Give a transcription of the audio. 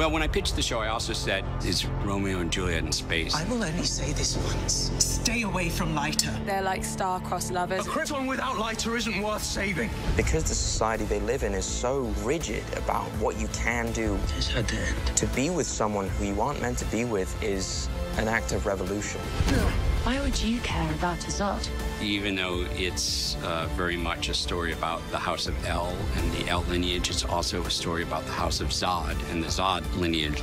Well, when I pitched the show, I also said, it's Romeo and Juliet in space. I will only say this once. Stay away from Lyta. They're like star-crossed lovers. A Krypton without Lyta isn't worth saving. Because the society they live in is so rigid about what you can do. It's her end. To be with someone who you aren't meant to be with is an act of revolution. No. Why would you care about Zod? Even though it's very much a story about the House of El and the El lineage, it's also a story about the House of Zod and the Zod lineage.